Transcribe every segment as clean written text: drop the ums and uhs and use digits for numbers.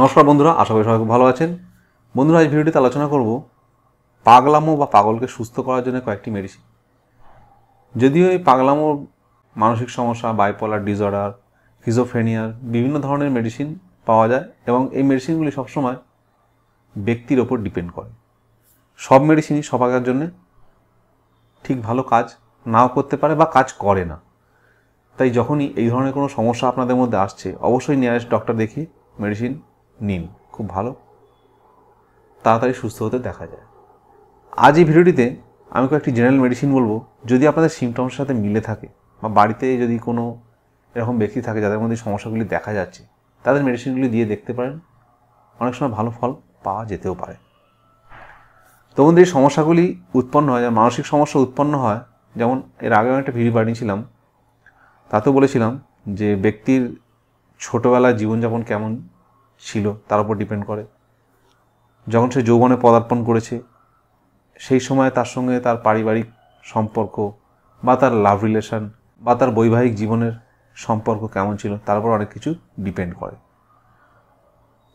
নমস্কার বন্ধুরা, আশা করি সবাই খুব ভালো আছেন। বন্ধুরা, এই ভিডিওটিতে আলোচনা করব পাগলামো বা পাগলকে সুস্থ করার জন্য কয়েকটি মেডিসিন। যদিও এই পাগলামোর মানসিক সমস্যা, বাইপোলার ডিসঅর্ডার, স্কিজোফ্রেনিয়ার বিভিন্ন ধরনের মেডিসিন পাওয়া যায় এবং এই মেডিসিনগুলি সবসময় ব্যক্তির ওপর ডিপেন্ড করে। সব মেডিসিনই সবার জন্য ঠিক ভালো কাজ নাও করতে পারে বা কাজ করে না। তাই যখনই এই ধরনের কোনো সমস্যা আপনাদের মধ্যে আসছে, অবশ্যই নিয়ারেস্ট ডক্টর দেখে মেডিসিন নিন, খুব ভালো, তাড়াতাড়ি সুস্থ হতে দেখা যায়। আজ এই ভিডিওটিতে আমি কয়েকটি জেনারেল মেডিসিন বলবো, যদি আপনাদের সিমটমসের সাথে মিলে থাকে বা বাড়িতে যদি কোনো এরকম ব্যক্তি থাকে যাদের মধ্যে সমস্যাগুলি দেখা যাচ্ছে, তাদের মেডিসিনগুলি দিয়ে দেখতে পারেন, অনেক সময় ভালো ফল পাওয়া যেতেও পারে। তো বন্ধু, এই সমস্যাগুলি উৎপন্ন হয়, যেমন মানসিক সমস্যা উৎপন্ন হয়, যেমন এর আগে আমি একটা ভিডিও বানিয়েছিলাম, তাতেও বলেছিলাম যে ব্যক্তির ছোটোবেলায় জীবনযাপন কেমন ছিল তার উপর ডিপেন্ড করে। যখন সে যৌবনে পদার্পণ করেছে, সেই সময় তার সঙ্গে তার পারিবারিক সম্পর্ক বা তার লাভ রিলেশন বা তার বৈবাহিক জীবনের সম্পর্ক কেমন ছিল তার উপর অনেক কিছু ডিপেন্ড করে।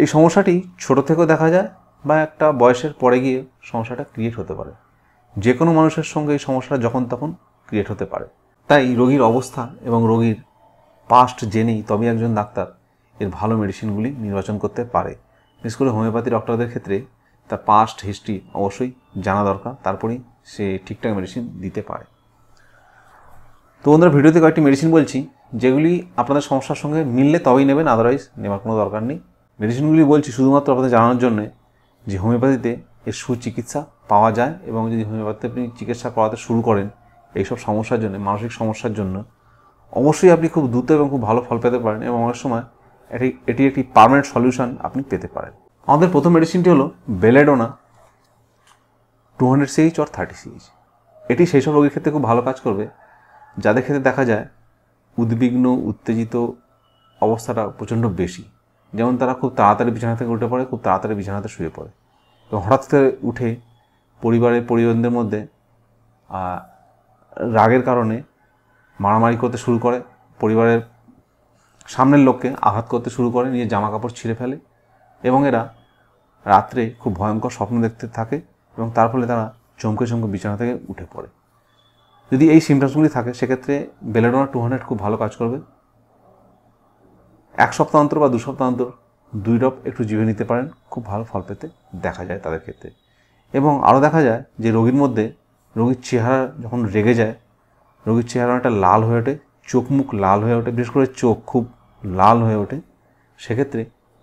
এই সমস্যাটি ছোট থেকেও দেখা যায় বা একটা বয়সের পরে গিয়ে সমস্যাটা ক্রিয়েট হতে পারে। যে কোনো মানুষের সঙ্গে এই সমস্যাটা যখন তখন ক্রিয়েট হতে পারে। তাই রোগীর অবস্থা এবং রোগীর পাস্ট জেনেই তবে একজন ডাক্তার এর ভালো মেডিসিনগুলি নির্বাচন করতে পারে। বিশেষ করে হোমিওপ্যাথি ডক্টরদের ক্ষেত্রে তার পাস্ট হিস্ট্রি অবশ্যই জানা দরকার, তারপরেই সে ঠিকঠাক মেডিসিন দিতে পারে। তো বন্ধুরা, ভিডিওতে কয়েকটি মেডিসিন বলছি যেগুলি আপনাদের সমস্যার সঙ্গে মিললে তবেই নেবেন, আদারওয়াইজ নেওয়ার কোনো দরকার নেই। মেডিসিনগুলি বলছি শুধুমাত্র আপনাদের জানানোর জন্যে যে হোমিওপ্যাথিতে এর সুচিকিৎসা পাওয়া যায় এবং যদি হোমিওপ্যাথিতে আপনি চিকিৎসা করাতে শুরু করেন এইসব সমস্যার জন্য, মানসিক সমস্যার জন্য, অবশ্যই আপনি খুব দ্রুত এবং খুব ভালো ফল পেতে পারেন এবং অনেক সময় এটি একটি পার্মানেন্ট সলিউশন আপনি পেতে পারেন। আমাদের প্রথম মেডিসিনটি হলো বেলাডোনা 200 CH অর 30 CH। এটি সেই সব রোগীর ক্ষেত্রে খুব ভালো কাজ করবে যাদের ক্ষেত্রে দেখা যায় উদ্বিগ্ন, উত্তেজিত অবস্থাটা প্রচণ্ড বেশি, যেমন তারা খুব তাড়াতাড়ি বিছানা থেকে উঠে পড়ে, খুব তাড়াতাড়ি বিছানাতে শুয়ে পড়ে এবং হঠাৎ করে উঠে পরিবারের পরিজনদের মধ্যে রাগের কারণে মারামারি করতে শুরু করে, পরিবারের সামনের লোককে আঘাত করতে শুরু করে, নিয়ে জামা কাপড় ছিঁড়ে ফেলে এবং এরা রাত্রে খুব ভয়ঙ্কর স্বপ্ন দেখতে থাকে এবং তার ফলে তারা চমকে বিছানা থেকে উঠে পড়ে। যদি এই সিমটমসগুলি থাকে সেক্ষেত্রে বেলাডোনা 200 খুব ভালো কাজ করবে। এক সপ্তাহ অন্তর বা 2 সপ্তাহ অন্তর 2 ড্রপ একটু জিভে নিতে পারেন, খুব ভালো ফল পেতে দেখা যায় তাদের ক্ষেত্রে। এবং আরও দেখা যায় যে রোগীর চেহারা যখন রেগে যায়, রোগীর চেহারা অনেকটা লাল হয়ে ওঠে, চোখ মুখ লাল হয়ে ওঠে, বিশেষ করে চোখ খুব লাল হয়ে ওঠে, সেক্ষেত্রে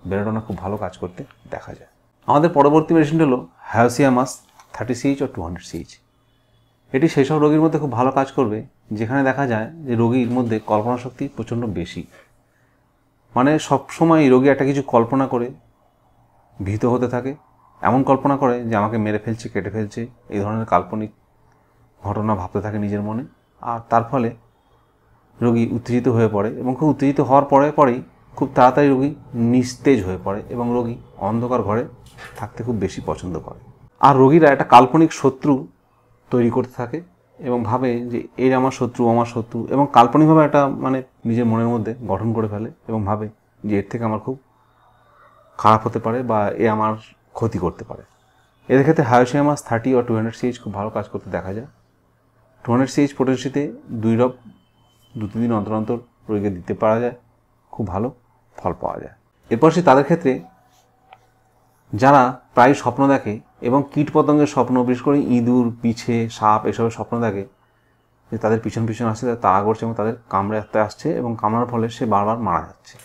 বেলাডোনা খুব ভালো কাজ করতে দেখা যায়। আমাদের পরবর্তী মেডিসিনটা হলো হায়োসিয়ামাস 30 CH আর 200 CH। এটি সেই সব রোগীর মধ্যে খুব ভালো কাজ করবে যেখানে দেখা যায় যে রোগীর মধ্যে কল্পনা শক্তি প্রচণ্ড বেশি, মানে সবসময় রোগী একটা কিছু কল্পনা করে ভীত হতে থাকে, এমন কল্পনা করে যে আমাকে মেরে ফেলছে, কেটে ফেলছে, এই ধরনের কাল্পনিক ঘটনা ভাবতে থাকে নিজের মনে, আর তার ফলে রোগী উত্তেজিত হয়ে পড়ে এবং খুব উত্তেজিত হওয়ার পরেই খুব তাড়াতাড়ি রোগী নিস্তেজ হয়ে পড়ে এবং রোগী অন্ধকার ঘরে থাকতে খুব বেশি পছন্দ করে। আর রোগীরা একটা কাল্পনিক শত্রু তৈরি করতে থাকে এবং ভাবে যে এর আমার শত্রু, আমার শত্রু, এবং কাল্পনিকভাবে একটা মানে নিজের মনের মধ্যে গঠন করে ফেলে এবং ভাবে যে এর থেকে আমার খুব খারাপ হতে পারে বা এ আমার ক্ষতি করতে পারে। এদের ক্ষেত্রে হায়োসিয়ামাস 30 আর 200 CH খুব ভালো কাজ করতে দেখা যায়। 200 CH পটেন্সিতে 2 ড্রপ 2-3 দিন অন্তর অন্তর রোগীকে দিতে পারা যায়, খুব ভালো ফল পাওয়া যায়। এরপর সে তাদের ক্ষেত্রে যারা প্রায় স্বপ্ন দেখে এবং কীটপতঙ্গের স্বপ্ন, বিশেষ করে ইঁদুর, পিছে, সাপ, এসবের স্বপ্ন দেখে যে তাদের পিছন আসছে, তারা তাড়া করছে এবং তাদের কামড়াতে আসছে এবং কামড়ার ফলে সে বারবার মারা যাচ্ছে।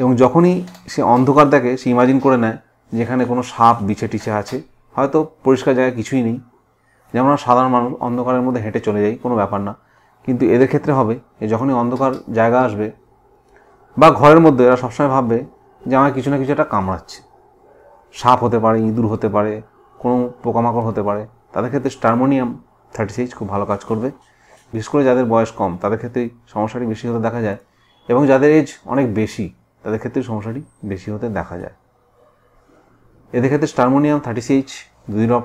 এবং যখনই সে অন্ধকার দেখে সে ইমাজিন করে নেয় যেখানে কোনো সাপ, বিছে টিছে আছে, হয়তো পরিষ্কার জায়গায় কিছুই নেই। যেমন সাধারণ মানুষ অন্ধকারের মধ্যে হেঁটে চলে যায়, কোনো ব্যাপার না, কিন্তু এদের ক্ষেত্রে হবে যখনই অন্ধকার জায়গা আসবে বা ঘরের মধ্যে এরা সবসময় ভাববে যে আমার কিছু না কিছু একটা কামড়াচ্ছে, সাপ হতে পারে, ইঁদুর হতে পারে, কোনো পোকামাকড় হতে পারে। তাদের ক্ষেত্রে স্ট্রামোনিয়াম 30 CH খুব ভালো কাজ করবে, বিশেষ করে যাদের বয়স কম তাদের ক্ষেত্রে সমস্যাটি বেশি হতে দেখা যায় এবং যাদের এজ অনেক বেশি তাদের ক্ষেত্রে সমস্যাটি বেশি হতে দেখা যায়। এদের ক্ষেত্রে স্ট্রামোনিয়াম 30 CH 2 ড্রপ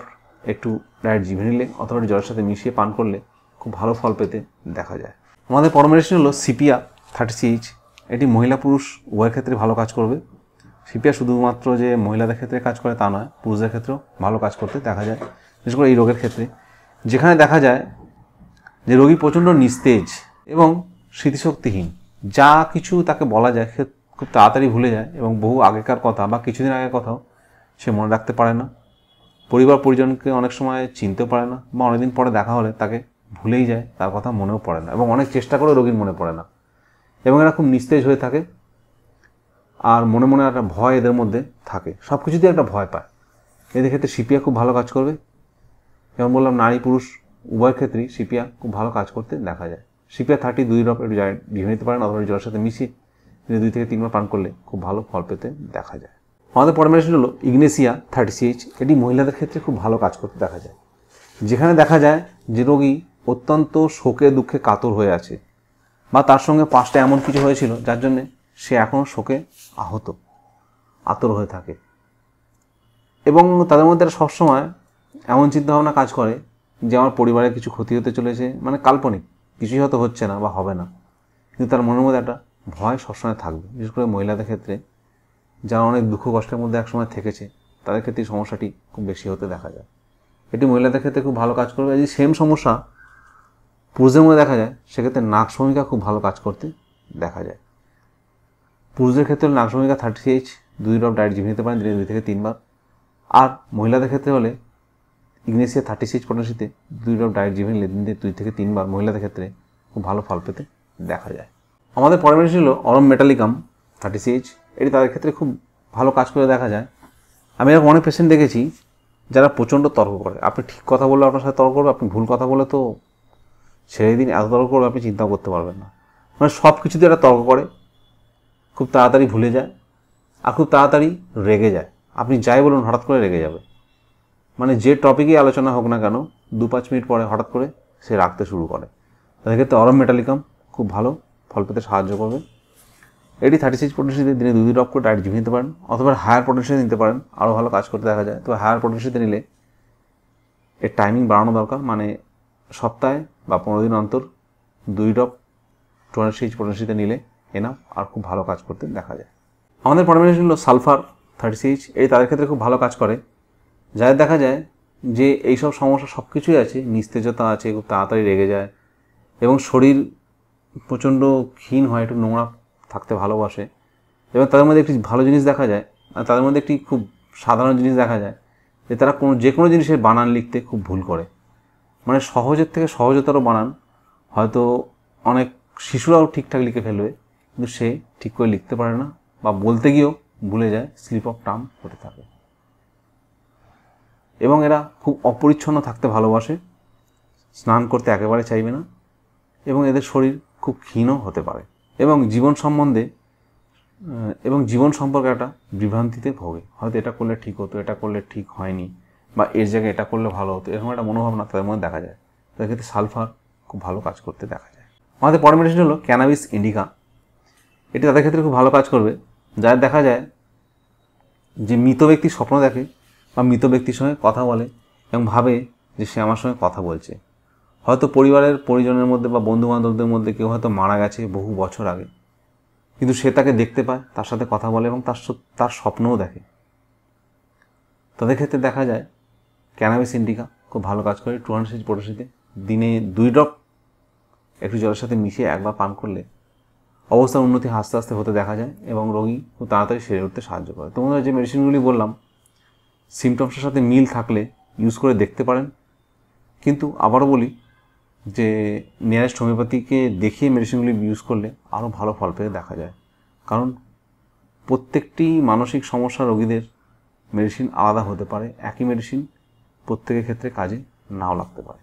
একটু ডায়েট জিভে নিলে অথবা জলের সাথে মিশিয়ে পান করলে খুব ভালো ফল পেতে দেখা যায়। আমাদের পরমেডিসিন হলো সেপিয়া 30 CH। এটি মহিলা পুরুষ উভয়ের ক্ষেত্রে ভালো কাজ করবে। সিপিয়া শুধুমাত্র যে মহিলাদের ক্ষেত্রে কাজ করে তা নয়, পুরুষদের ক্ষেত্রেও ভালো কাজ করতে দেখা যায়, বিশেষ করে এই রোগের ক্ষেত্রে, যেখানে দেখা যায় যে রোগী প্রচণ্ড নিস্তেজ এবং স্মৃতিশক্তিহীন, যা কিছু তাকে বলা যায় খুব তাড়াতাড়ি ভুলে যায় এবং বহু আগেকার কথা বা কিছুদিন আগের কথাও সে মনে রাখতে পারে না, পরিবার পরিজনকে অনেক সময় চিনতেও পারে না বা অনেকদিন পরে দেখা হলে তাকে ভুলেই যায়, তার কথা মনেও পড়ে না এবং অনেক চেষ্টা করেও রোগীর মনে পড়ে না এবং এরা খুব নিস্তেজ হয়ে থাকে আর মনে মনে একটা ভয় এদের মধ্যে থাকে, সব কিছুতেই একটা ভয় পায়। এদের ক্ষেত্রে সিপিয়া খুব ভালো কাজ করবে, যেমন বললাম নারী পুরুষ উভয় ক্ষেত্রেই সিপিয়া খুব ভালো কাজ করতে দেখা যায়। সিপিয়া 30 2 ড্রপ একটু ভিজিয়ে নিতে পারেন অথবা জলের সাথে মিশিয়ে 2 থেকে 3 বার পান করলে খুব ভালো ফল পেতে দেখা যায়। আমাদের পরের মেডিসিন হলো ইগনেসিয়া 30 CH। এটি মহিলাদের ক্ষেত্রে খুব ভালো কাজ করতে দেখা যায়, যেখানে দেখা যায় যে রোগী অত্যন্ত শোকে দুঃখে কাতর হয়ে আছে বা তার সঙ্গে পাঁচটা এমন কিছু হয়েছিল যার জন্যে সে এখনও শোকে আহত আতর হয়ে থাকে এবং তাদের মধ্যে সবসময় এমন চিন্তাভাবনা কাজ করে যে আমার পরিবারে কিছু ক্ষতি হতে চলেছে, মানে কাল্পনিক কিছুই হয়তো হচ্ছে না বা হবে না, কিন্তু তার মনের মধ্যে একটা ভয় সবসময় থাকবে, বিশেষ করে মহিলাদের ক্ষেত্রে যারা অনেক দুঃখ কষ্টের মধ্যে একসময় থেকেছে তাদের ক্ষেত্রে এই সমস্যাটি খুব বেশি হতে দেখা যায়। এটি মহিলাদের ক্ষেত্রে খুব ভালো কাজ করবে। যদি সেম সমস্যা পুরুষদের মধ্যে দেখা যায় সেক্ষেত্রে নাক্স ভূমিকা খুব ভালো কাজ করতে দেখা যায়। পুরুষদের ক্ষেত্রে হলে নাক্স ভূমিকা 30 CH 2 ড্রপ ডায়েট জিভে নিতে পারেন দিনে 2 থেকে 3 বার, আর মহিলাদের ক্ষেত্রে হলে ইগনেসিয়া 30 CH পটাশিতে 2 ড্রপ ডায়েট জিভে নিলে দিনে 2 থেকে 3 বার মহিলাদের ক্ষেত্রে খুব ভালো ফল পেতে দেখা যায়। আমাদের পরামর্শ ছিল অরম মেটালিকাম 30 CH। এটি তাদের ক্ষেত্রে খুব ভালো কাজ করে দেখা যায়। আমি এরকম অনেক পেশেন্ট দেখেছি যারা প্রচণ্ড তর্ক করে, আপনি ঠিক কথা বললে আপনার সাথে তর্ক করবে, আপনি ভুল কথা বলে তো ছেড়ে দিন, এত তর্ক করবে আপনি চিন্তাও করতে পারবেন না, মানে সব কিছুতে একটা তর্ক করে, খুব তাড়াতাড়ি ভুলে যায় আর খুব তাড়াতাড়ি রেগে যায়, আপনি যাই বলুন হঠাৎ করে রেগে যাবে, মানে যে টপিকেই আলোচনা হোক না কেন 2-5 মিনিট পরে হঠাৎ করে সে রাখতে শুরু করে। তাদের ক্ষেত্রে অরম মেটালিকাম খুব ভালো ফল পেতে সাহায্য করবে। এটি 30 CH পটেন্সিতে দিনে 2 ড্রপ করে ডায়েট জিভিয়ে নিতে পারেন অথবা হায়ার পটেন্সিতে নিতে পারেন, আরও ভালো কাজ করতে দেখা যায়। তো হায়ার পটেন্সিতে নিলে এর টাইমিং বাড়ানো দরকার, মানে সপ্তাহে বা 15 দিন অন্তর 2 ড্রপ 20 CH পটেন্সিতে নিলে এনাফ আর খুব ভালো কাজ করতে দেখা যায়। আমাদের পরামর্শ হলো সালফার 30 CH। এই তাদের ক্ষেত্রে খুব ভালো কাজ করে যাদের দেখা যায় যে এইসব সমস্যা সব কিছুই আছে, নিস্তেজতা আছে, খুব তাড়াতাড়ি রেগে যায় এবং শরীর প্রচণ্ড ক্ষীণ হয়, একটু নোংরা থাকতে ভালোবাসে এবং তাদের মধ্যে একটি ভালো জিনিস দেখা যায়, তাদের মধ্যে একটি খুব সাধারণ জিনিস দেখা যায় যে তারা যে কোনো জিনিসের বানান লিখতে খুব ভুল করে, মানে সহজের থেকে সহজতর বানান হয়তো অনেক শিশুরাও ঠিকঠাক লিখে ফেলবে কিন্তু সে ঠিক করে লিখতে পারে না বা বলতে গিয়েও ভুলে যায়, স্লিপ অফ টাং হতে থাকে এবং এরা খুব অপরিচ্ছন্ন থাকতে ভালোবাসে, স্নান করতে একেবারে চাইবে না এবং এদের শরীর খুব ক্ষীণও হতে পারে এবং জীবন সম্পর্কে একটা বিভ্রান্তিতে ভোগে, হয়তো এটা করলে ঠিক হতো, এটা করলে ঠিক হয়নি বা এর জায়গায় এটা করলে ভালো হতো, এরকম একটা মনোভাবনা তাদের মধ্যে দেখা যায়। তাদের ক্ষেত্রে সালফার খুব ভালো কাজ করতে দেখা যায়। আমাদের পরের মেডিসিন হলো ক্যানাবিস ইন্ডিকা। এটি তাদের ক্ষেত্রে খুব ভালো কাজ করবে যার দেখা যায় যে মৃত ব্যক্তি স্বপ্ন দেখে বা মৃত ব্যক্তির সঙ্গে কথা বলে এবং ভাবে যে সে আমার সঙ্গে কথা বলছে, হয়তো পরিবারের পরিজনের মধ্যে বা বন্ধুবান্ধবদের মধ্যে কেউ হয়তো মারা গেছে বহু বছর আগে কিন্তু সে তাকে দেখতে পায়, তার সাথে কথা বলে এবং তার স্বপ্নও দেখে। তাদের ক্ষেত্রে দেখা যায় ক্যানাবিস ইন্ডিকা খুব ভালো কাজ করে। 200 CH পটাশিতে দিনে 2 ড্রপ একটু জলের সাথে মিশিয়ে একবার পান করলে অবস্থার উন্নতি আস্তে আস্তে হতে দেখা যায় এবং রোগী খুব তাড়াতাড়ি সেরে উঠতে সাহায্য করে। তোমরা যে মেডিসিনগুলি বললাম সিমটমসের সাথে মিল থাকলে ইউজ করে দেখতে পারেন, কিন্তু আবারও বলি যে নিয়ারেস্ট হোমিওপ্যাথিকে দেখিয়ে মেডিসিনগুলি ইউজ করলে আরও ভালো ফল পেয়ে দেখা যায়, কারণ প্রত্যেকটি মানসিক সমস্যা রোগীদের মেডিসিন আলাদা হতে পারে, একই মেডিসিন প্রত্যেকের ক্ষেত্রে কাজে নাও লাগতে পারে।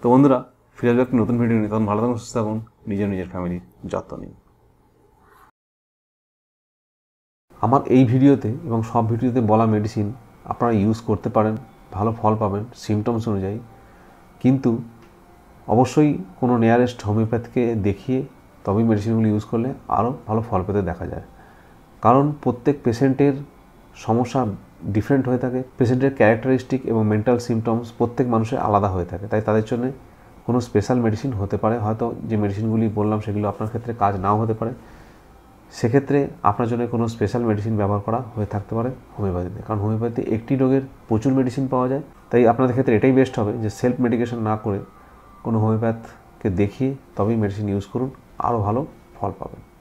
তো বন্ধুরা ফিরে আসবে একটি নতুন ভিডিও নিয়ে, তখন ভালো থাকুন, সুস্থ থাকুন, নিজের ফ্যামিলির যত্ন নিন। আমার এই ভিডিওতে এবং সব ভিডিওতে বলা মেডিসিন আপনারা ইউজ করতে পারেন, ভালো ফল পাবেন সিমটমস অনুযায়ী, কিন্তু অবশ্যই কোনো নিয়ারেস্ট হোমিওপ্যাথকে দেখিয়ে তবেই মেডিসিনগুলো ইউজ করলে আরও ভালো ফল পেতে দেখা যায়, কারণ প্রত্যেক পেশেন্টের সমস্যা ডিফারেন্ট হয়ে থাকে, পেশেন্টের ক্যারেক্টারিস্টিক এবং মেন্টাল সিমটমস প্রত্যেক মানুষের আলাদা হয়ে থাকে, তাই তাদের জন্য কোনো স্পেশাল মেডিসিন হতে পারে, হয়তো যে মেডিসিনগুলি বললাম সেগুলো আপনার ক্ষেত্রে কাজ নাও হতে পারে। সেক্ষেত্রে আপনার জন্য কোনো স্পেশাল মেডিসিন ব্যবহার করা হয়ে থাকতে পারে হোমিওপ্যাথিতে, কারণ হোমিওপ্যাথিতে একটি রোগের প্রচুর মেডিসিন পাওয়া যায়। তাই আপনাদের ক্ষেত্রে এটাই বেস্ট হবে যে সেলফ মেডিকেশন না করে কোনো হোমিওপ্যাথকে দেখিয়ে তবেই মেডিসিন ইউজ করুন, আরও ভালো ফল পাবেন।